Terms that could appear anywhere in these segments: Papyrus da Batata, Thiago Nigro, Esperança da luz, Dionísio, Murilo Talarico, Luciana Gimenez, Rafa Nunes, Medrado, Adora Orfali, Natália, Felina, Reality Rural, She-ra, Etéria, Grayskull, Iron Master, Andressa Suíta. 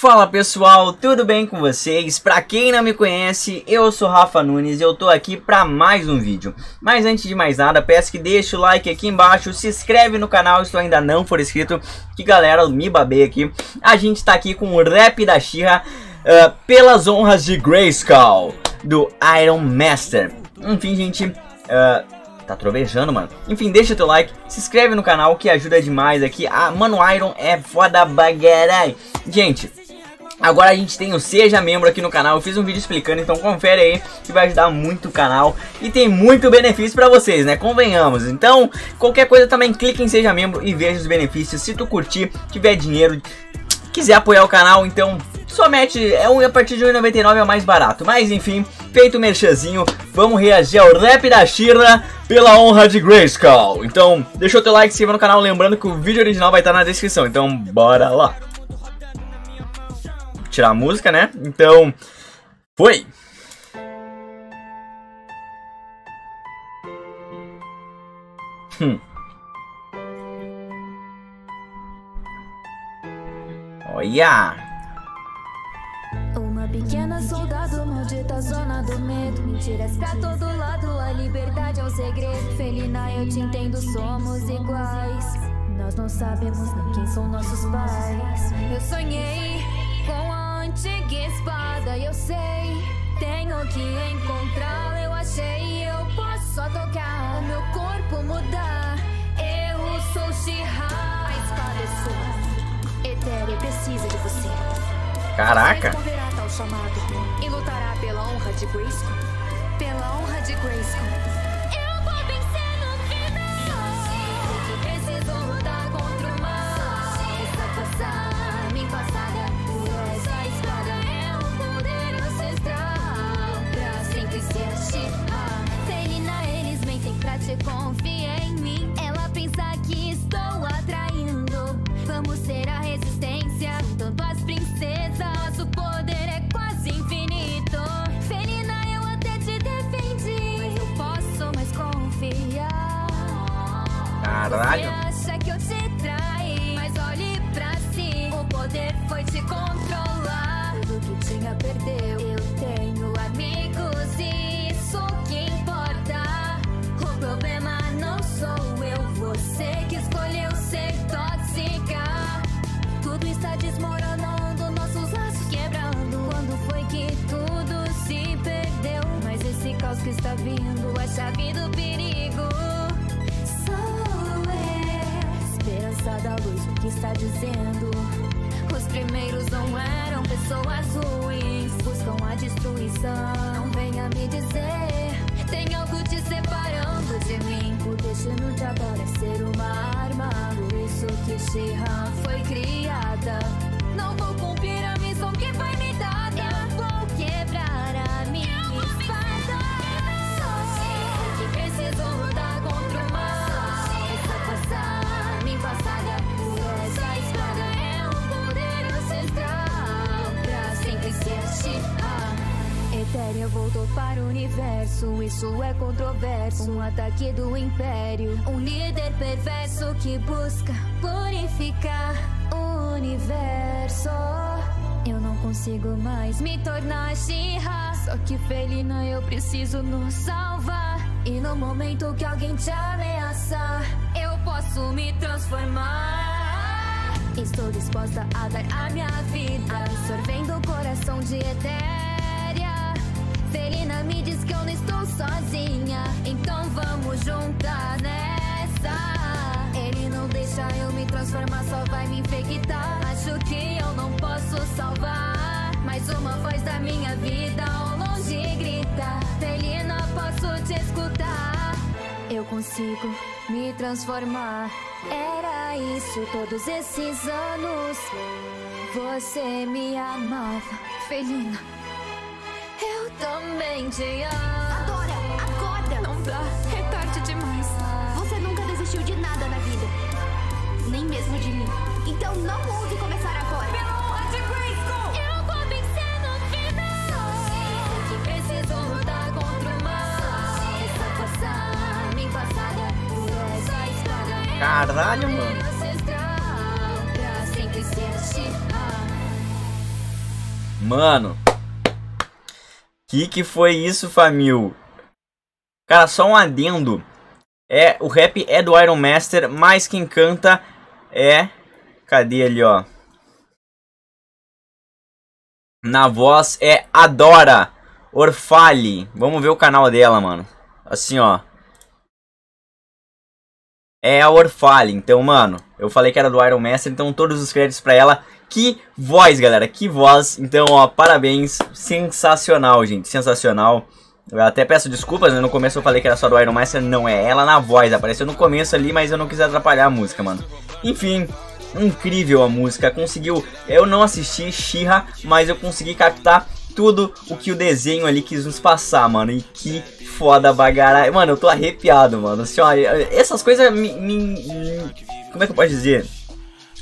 Fala pessoal, tudo bem com vocês? Pra quem não me conhece, eu sou Rafa Nunes e eu tô aqui pra mais um vídeo. Mas antes de mais nada, peço que deixe o like aqui embaixo, se inscreve no canal se tu ainda não for inscrito. Que galera, me babei aqui. A gente tá aqui com o rap da She-ra pelas honras de Grayskull, do Iron Master. Enfim gente, tá trovejando, mano. Enfim, deixa teu like, se inscreve no canal que ajuda demais aqui. Ah, mano, Iron é foda bagarai. Gente, agora a gente tem o Seja Membro aqui no canal. Eu fiz um vídeo explicando, então confere aí que vai ajudar muito o canal. E tem muito benefício pra vocês, né? Convenhamos. Então, qualquer coisa também clica em Seja Membro e veja os benefícios. Se tu curtir, tiver dinheiro, quiser apoiar o canal, então somente a partir de R$1,99 é o mais barato. Mas enfim, feito o merchanzinho, vamos reagir ao rap da She-ra pela honra de Grayskull. Então deixa o teu like, se inscreva no canal, lembrando que o vídeo original vai estar na descrição. Então bora lá. Tirar a música, né? Então foi! Olha! Uma pequena soldado, maldita zona do medo. Mentiras pra todo lado, a liberdade é um segredo. Felina, eu te entendo, somos iguais. Nós não sabemos nem quem são nossos pais. Eu sonhei com a antiga espada, eu sei. Tenho que encontrá-la, eu achei. Eu posso só tocar, o meu corpo mudar. Eu sou She-ra, a espada é sua. Etéria precisa de você. Caraca! Você responderá tal chamado e lutará pela honra de Grayskull. Pela honra de Grayskull. Eu vou vencer no final. Preciso lutar contra o mal. Sacassar, me passada. Essa espada é um poder ancestral. Pra sempre se achar. Felina, eles mentem pra te confiar em mim. Ela pensa que estou atraindo. Vamos ser a resistência, tanto as princesas, o poder é quase infinito. Felina, eu até te defendi, mas não posso mais confiar. Caralho. Você acha que eu te traí, mas olhe pra si, o poder foi te controlar. Tudo que tinha perdeu, eu tenho amigos e isso que importa. O problema não sou eu, você que escolheu ser tóxica. Tudo está desmoronando, nossos laços quebrando. Quando foi que tudo se perdeu? Mas esse caos que está vindo, a chave do perigo sou eu. Esperança da luz, o que está dizendo? Os primeiros não eram pessoas ruins, buscam a destruição. Não venha me dizer, tem algo te separando de mim. O destino de agora é ser uma arma, por isso que She-ra foi criada. Não vou cumprir a missão que foi me dada. Eu vou quebrar a minha espada. Sou eu que preciso lutar contra o mal. Essa passada, me passada. Essa espada é um poder ancestral. Pra sempre ser She-ra. Etéria voltou para o universo, isso é controverso. Um ataque do império, um líder perverso que busca purificar o universo. Eu não consigo mais me tornar She-ra, só que Felina, eu preciso nos salvar. E no momento que alguém te ameaçar, eu posso me transformar. Estou disposta a dar a minha vida, absorvendo o coração de Etéria. Felina, me diz que eu não estou sozinha, então vamos juntar nessa. Ele não deixa eu me transformar, só vai me infectar. Acho que eu não posso salvar, mas uma voz da minha vida ao longe grita: Felina, posso te escutar? Eu consigo me transformar. Era isso todos esses anos. Você me amava, Felina. Eu também te amo. Adora, acorda. Não dá, é tarde demais. Você nunca desistiu de nada na vida, nem mesmo de mim. Então não ouse começar agora. Pela honra de Grayskull, eu vou vencer no final. Sou eu que preciso lutar contra o mal. Essa força me passada. Essa espada é caralho, mano. Pra sempre ser She-ra. Mano. Que foi isso, família? Cara, só um adendo. É, o rap é do Iron Master, mas quem canta é... Cadê ali, ó? Na voz é Adora Orfali. Vamos ver o canal dela, mano. Assim, ó. É a Orfali. Então, mano, eu falei que era do Iron Master, então todos os créditos pra ela. Que voz, galera, que voz. Então, ó, parabéns. Sensacional, gente, sensacional. Eu até peço desculpas, né? No começo eu falei que era só do Iron Master, não é. Ela na voz, apareceu no começo ali, mas eu não quis atrapalhar a música, mano. Enfim, incrível a música. Conseguiu, eu não assisti She-ra, mas eu consegui captar tudo o que o desenho ali quis nos passar, mano. E que foda bagarai. Mano, eu tô arrepiado, mano. Assim, ó, essas coisas como é que eu posso dizer?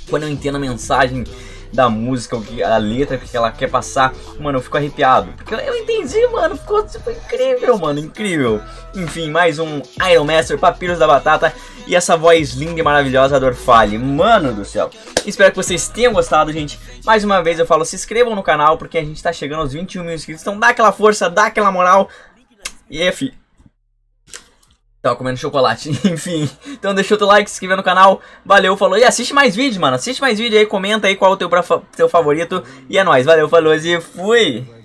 Quando eu entendo a mensagem da música, a letra que ela quer passar, mano, eu fico arrepiado. Porque eu entendi, mano. Ficou tipo incrível, mano. Incrível. Enfim, mais um Iron Master, Papyrus da Batata. E essa voz linda e maravilhosa da Orfali. Mano do céu. Espero que vocês tenham gostado, gente. Mais uma vez eu falo, se inscrevam no canal, porque a gente tá chegando aos 21 mil inscritos. Então dá aquela força, dá aquela moral. E aí, fi. Tava comendo chocolate, enfim. Então deixa o teu like, se inscreva no canal. Valeu, falou. E assiste mais vídeo, mano. Assiste mais vídeo aí, comenta aí qual é o teu favorito. E é nóis, valeu, falou e fui!